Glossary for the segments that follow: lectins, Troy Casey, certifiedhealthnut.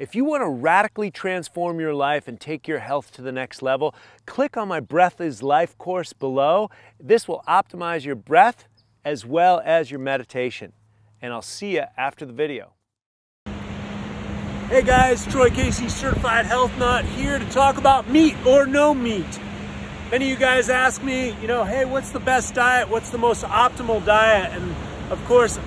If you want to radically transform your life and take your health to the next level, click on my Breath is Life course below. This will optimize your breath as well as your meditation. And I'll see you after the video. Hey guys, Troy Casey, Certified Health Nut, here to talk about meat or no meat. Many of you guys ask me, you know, hey, what's the best diet? What's the most optimal diet? And of course,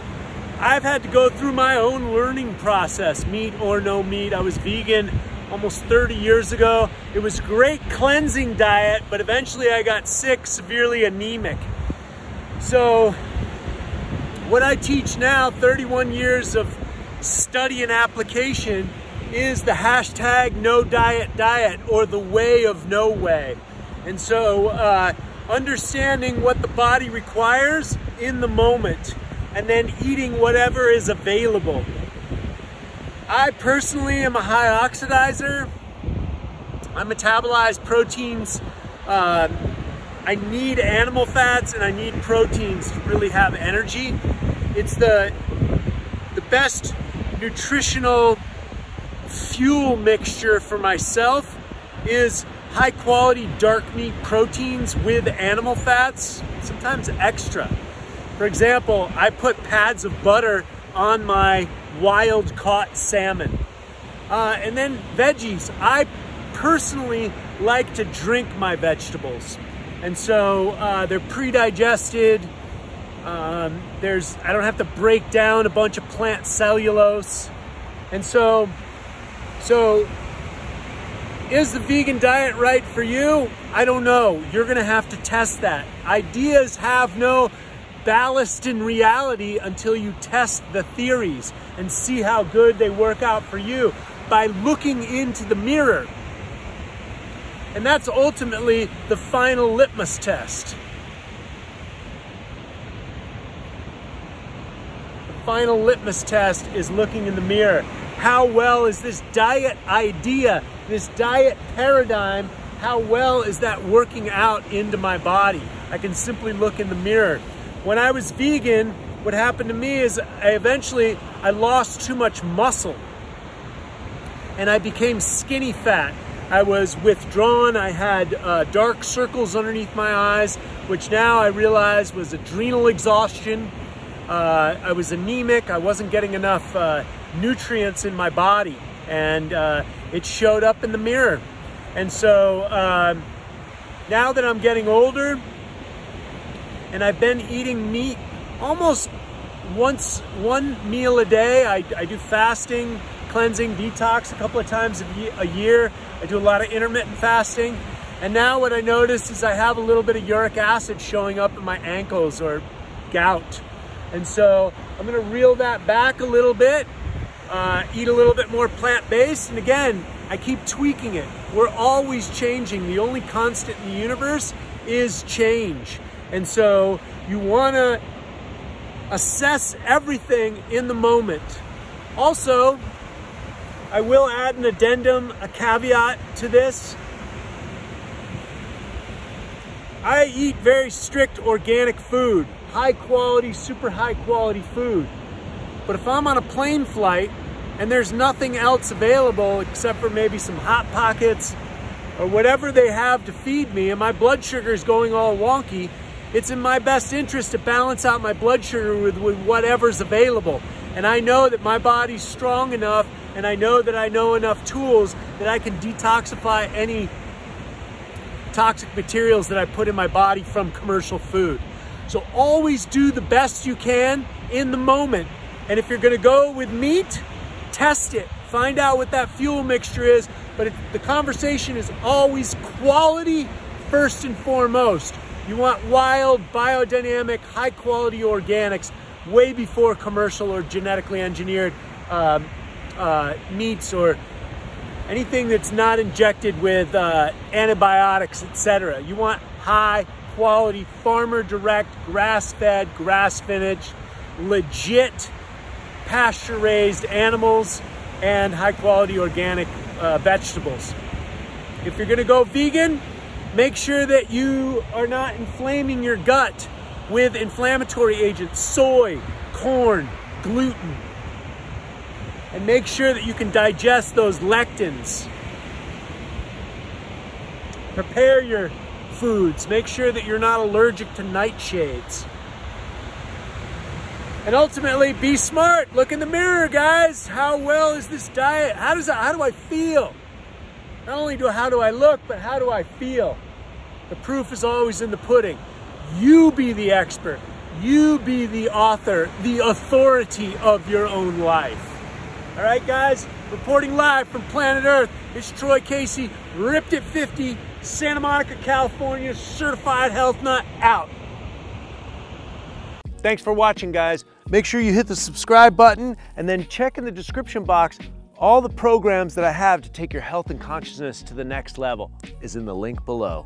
I've had to go through my own learning process, meat or no meat. I was vegan almost 30 years ago. It was a great cleansing diet, but eventually I got sick, severely anemic. So what I teach now, 31 years of study and application, is the hashtag no diet diet, or the way of no way. And so understanding what the body requires in the moment and then eating whatever is available. I personally am a high oxidizer. I metabolize proteins. I need animal fats and I need proteins to really have energy. It's the best nutritional fuel mixture for myself is high quality dark meat proteins with animal fats, sometimes extra. For example, I put pads of butter on my wild caught salmon. And then veggies. I personally like to drink my vegetables. And so they're pre-digested. I don't have to break down a bunch of plant cellulose. And so is the vegan diet right for you? I don't know. You're going to have to test that. Ideas have no ballast in reality until you test the theories and see how good they work out for you by looking into the mirror. And that's ultimately the final litmus test. Final litmus test is looking in the mirror. How well is this diet idea, this diet paradigm, how well is that working out into my body? I can simply look in the mirror. When I was vegan, what happened to me is I eventually lost too much muscle and I became skinny fat. I was withdrawn. I had dark circles underneath my eyes, which now I realize was adrenal exhaustion. I was anemic. I wasn't getting enough nutrients in my body, and it showed up in the mirror. And so now that I'm getting older and I've been eating meat almost one meal a day, I do fasting, cleansing, detox a couple of times a year. I do a lot of intermittent fasting. And now what I notice is I have a little bit of uric acid showing up in my ankles, or gout. And so I'm gonna reel that back a little bit, eat a little bit more plant-based. And again, I keep tweaking it. We're always changing. The only constant in the universe is change. And so you wanna assess everything in the moment. Also, I will add an addendum, a caveat to this. I eat very strict organic food. High quality, super high quality food. But if I'm on a plane flight and there's nothing else available except for maybe some Hot Pockets or whatever they have to feed me, and my blood sugar is going all wonky, it's in my best interest to balance out my blood sugar with whatever's available. And I know that my body's strong enough, and I know that I know enough tools that I can detoxify any toxic materials that I put in my body from commercial food. So always do the best you can in the moment. And if you're gonna go with meat, test it. Find out what that fuel mixture is. But the conversation is always quality first and foremost. You want wild, biodynamic, high quality organics way before commercial or genetically engineered meats or anything that's not injected with antibiotics, etc. You want high quality, farmer direct, grass-fed, grass-finished, legit pasture-raised animals and high-quality organic vegetables. If you're gonna go vegan, make sure that you are not inflaming your gut with inflammatory agents, soy, corn, gluten. And make sure that you can digest those lectins. Prepare your foods. Make sure that you're not allergic to nightshades. And ultimately, be smart. Look in the mirror, guys. How well is this diet? How do I feel? Not only how do I look, but how do I feel? The proof is always in the pudding. You be the expert. You be the author, the authority of your own life. All right, guys, reporting live from planet Earth. It's Troy Casey, Ripped at 50, Santa Monica, California, certified health nut out. Thanks for watching, guys. Make sure you hit the subscribe button and then check in the description box. All the programs that I have to take your health and consciousness to the next level is in the link below.